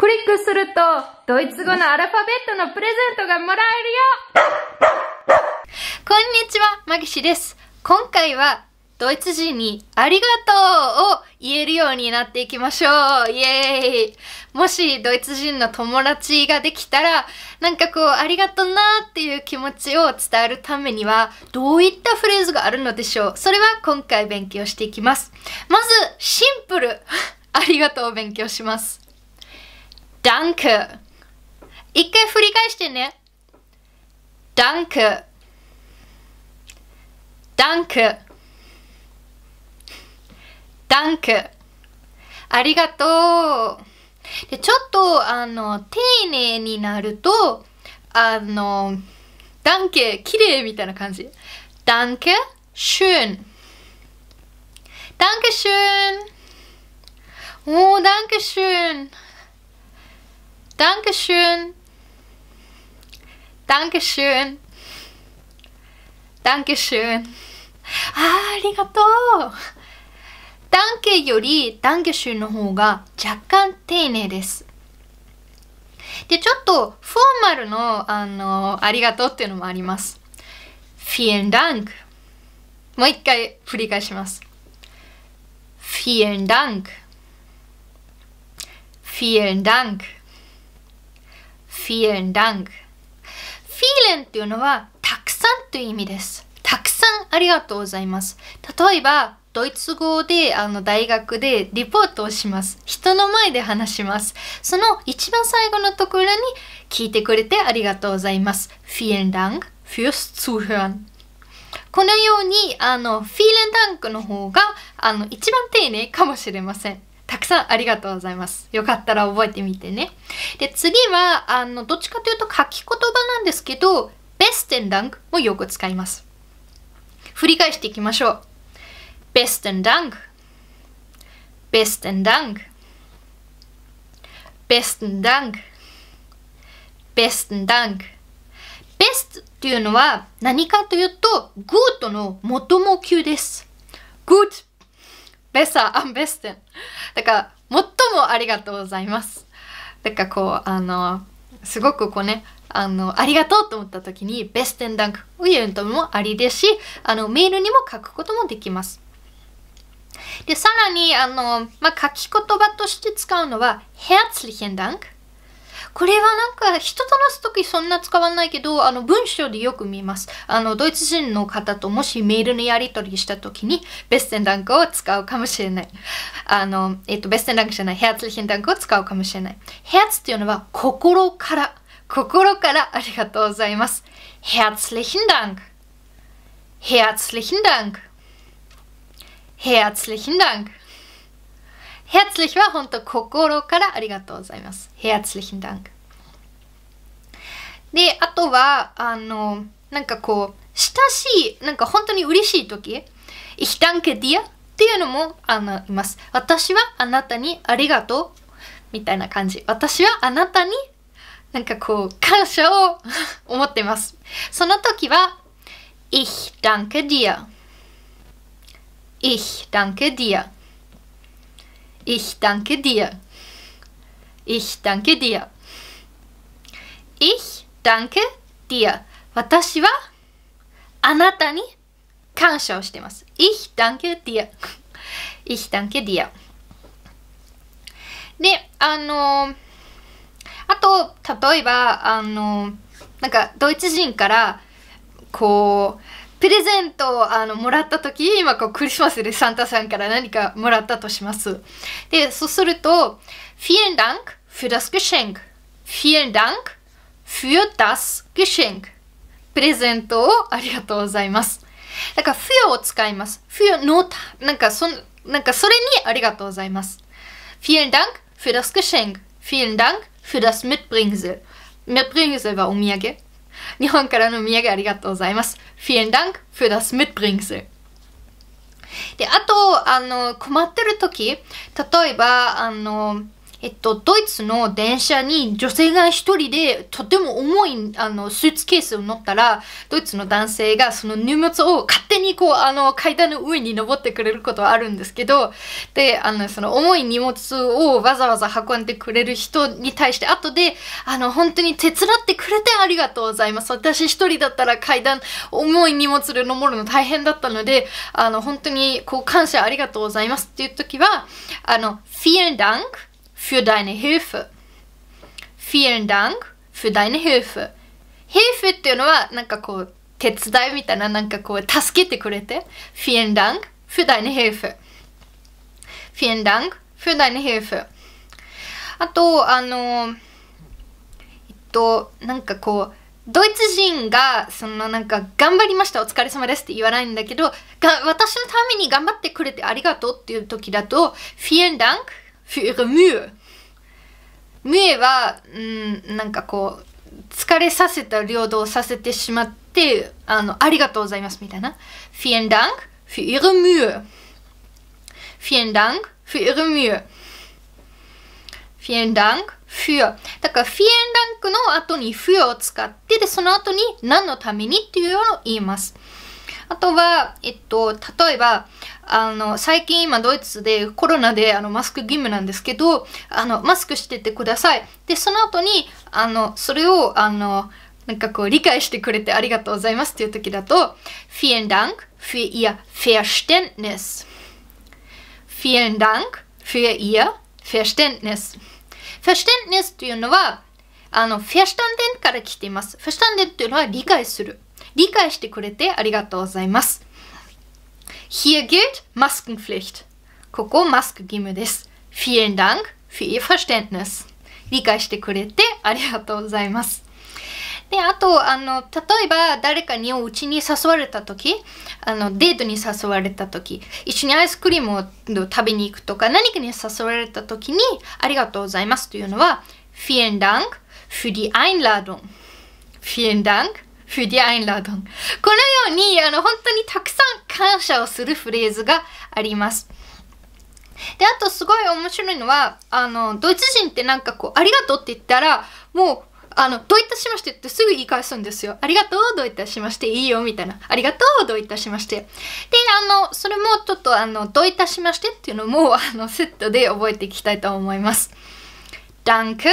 クリックすると、ドイツ語のアルファベットのプレゼントがもらえるよ。こんにちは、マギシです。今回は、ドイツ人にありがとうを言えるようになっていきましょう。イエーイ。もしドイツ人の友達ができたら、なんかこう、ありがとうなーっていう気持ちを伝えるためには、どういったフレーズがあるのでしょう。それは今回勉強していきます。まず、シンプル。ありがとうを勉強します。Danke。一回振り返してね。Danke。Danke。Danke。ありがとう。で、ちょっと、丁寧になると、Danke、綺麗みたいな感じ。Danke schön。Danke schön。おー、Danke schön。Danke schön. Danke schön. Danke schön. ありがとう。Danke より Danke schön の方が若干丁寧です。で、ちょっとフォーマルの、ありがとうっていうのもあります。Vielen Dank。もう一回繰り返します。Vielen Dank。Vielen Dank。Vielen Dank。Vielen っていうのはたくさんという意味です。たくさんありがとうございます。例えば、ドイツ語で大学でリポートをします。人の前で話します。その一番最後のところに聞いてくれてありがとうございます。Vielen Dank fürs Zuhören。このように、Vielen Dank の方が一番丁寧かもしれません。たくさんありがとうございます。よかったら覚えてみてね。で、次は、どっちかというと書き言葉なんですけど、besten Dank もよく使います。振り返していきましょう。besten Dank。besten Dank。besten Dank。besten Dank。best っていうのは何かというと、good の元も級です。good。besser am besten。だから、最もありがとうございます。だからこう、すごくこうね、ありがとうと思った時に、besten Dankを言うともありですし、メールにも書くこともできます。で、さらに、書き言葉として使うのは、herzlichen Dank。これはなんか人と話すときそんな使わないけど、文章でよく見ます。ドイツ人の方ともしメールのやり取りしたときに、besten Dankを使うかもしれない。besten Dankじゃない、herzlichen Dankを使うかもしれない。Herz っていうのは心からありがとうございます。herzlichen Dank。herzlichen Dank。herzlichen Dank。Herzlich は本当心からありがとうございます。Herzlichen Dank。で、あとは、なんかこう、親しい、なんか本当に嬉しい時、Ich danke dir っていうのも、います。私はあなたにありがとうみたいな感じ。私はあなたに、なんかこう、感謝を思ってます。その時は、Ich danke dir。Ich danke dir。Ich danke dir. Ich danke dir. Ich danke dir. 私はあなたに感謝をしています。Ich danke dir. Ich danke dir. で、あと、例えば、なんか、ドイツ人から、こう、プレゼントをもらった時、今こうクリスマスでサンタさんから何かもらったとします。で、そうすると、Vielen Dank für das Geschenk。Vielen Dank für das Geschenk。プレゼントをありがとうございます。だから、für を使います。für の、なんかそれにありがとうございます。Vielen Dank für das Geschenk。Vielen Dank für das Mitbringsel。Mitbringsel はお土産。日本からのお土産ありがとうございます。Vielen Dank für das Mitbringsel。で、あと、困ってるとき、例えば、ドイツの電車に女性が一人でとても重いスーツケースを乗ったら、ドイツの男性がその荷物を勝手にこう階段の上に登ってくれることはあるんですけど、でその重い荷物をわざわざ運んでくれる人に対して後で本当に手伝ってくれてありがとうございます、私一人だったら階段重い荷物で登るの大変だったので本当にこう感謝ありがとうございますっていう時はvielen Dank für deine Hilfe。vielen Dank für deine Hilfe。Hilfe っていうのはなんかこう手伝いみたいな、なんかこう助けてくれて。vielen Dank für deine Hilfe。vielen Dank für deine Hilfe。あとなんかこうドイツ人がそのなんか頑張りましたお疲れ様ですって言わないんだけど、私のために頑張ってくれてありがとうっていう時だとvielen Dank für ihre Mühe。Müheはなんかこう疲れさせた、領導させてしまってありがとうございますみたいな。vielen Dank für ihre Mühe。vielen Dank für ihre Mühe。vielen Dank für。だから、vielen Dank の後に für を使って、で、その後に何のためにっていうのを言います。あとは、例えば、最近今ドイツでコロナでマスク義務なんですけど、マスクしててください。で、その後に、それを、なんかこう、理解してくれてありがとうございますっていう時だと、vielen Dank für ihr Verständnis。vielen Dank für ihr Verständnis。Verständnis というのは、verstanden から来ています。verstanden というのは理解する。理解してくれてありがとうございます。Hier gilt Maskenpflicht。ここマスク義務です。vielen Dank für ihr Verständnis。理解してくれてありがとうございます。で、あと、例えば、誰かにうちに誘われたとき、デートに誘われたとき、一緒にアイスクリームを食べに行くとか、何かに誘われたときに、ありがとうございますというのは、vielen Dank für die Einladung。vielen Dank für die Einladung。このように、本当にたくさん感謝をするフレーズがあります。で、あと、すごい面白いのは、ドイツ人ってなんかこう、ありがとうって言ったら、もう、どういたしましてってすぐ言い返すんですよ。ありがとう、どういたしまして、いいよ、みたいな。ありがとう、どういたしまして。で、それもちょっと、どういたしましてっていうのも、セットで覚えていきたいと思います。Danke,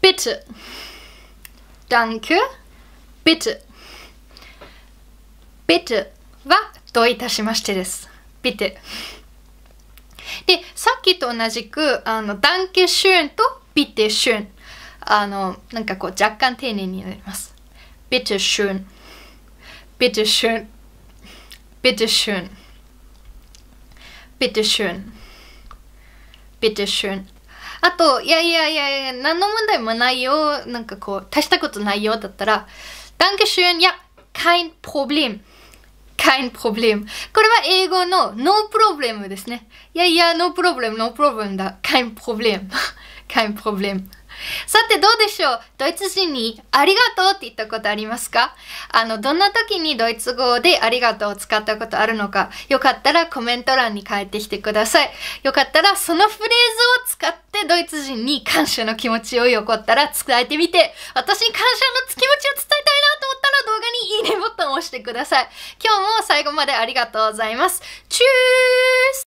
bitte。Danke, bitte。bitte は、どういたしましてです。bitte。で、さっきと同じく、Danke schön と bitte schön。なんかこう若干丁寧になります。bitte schön。bitte schön。bitte schön。bitte schön。bitte schön。あと、いやいやいやいや、何の問題もないよ。なんかこう、大したことないよだったら、danke schön。いや、kein Problem。kein Problem。これは英語の no problem ですね。いやいや、no problem、no problem だ。kein Problem。kein Problem。さてどうでしょう、ドイツ人にありがとうって言ったことありますか？どんな時にドイツ語でありがとうを使ったことあるのか、よかったらコメント欄に書いてきてください。よかったらそのフレーズを使ってドイツ人に感謝の気持ちをよかったら伝えてみて、私に感謝の気持ちを伝えたいなと思ったら動画にいいねボタンを押してください。今日も最後までありがとうございます。チュース。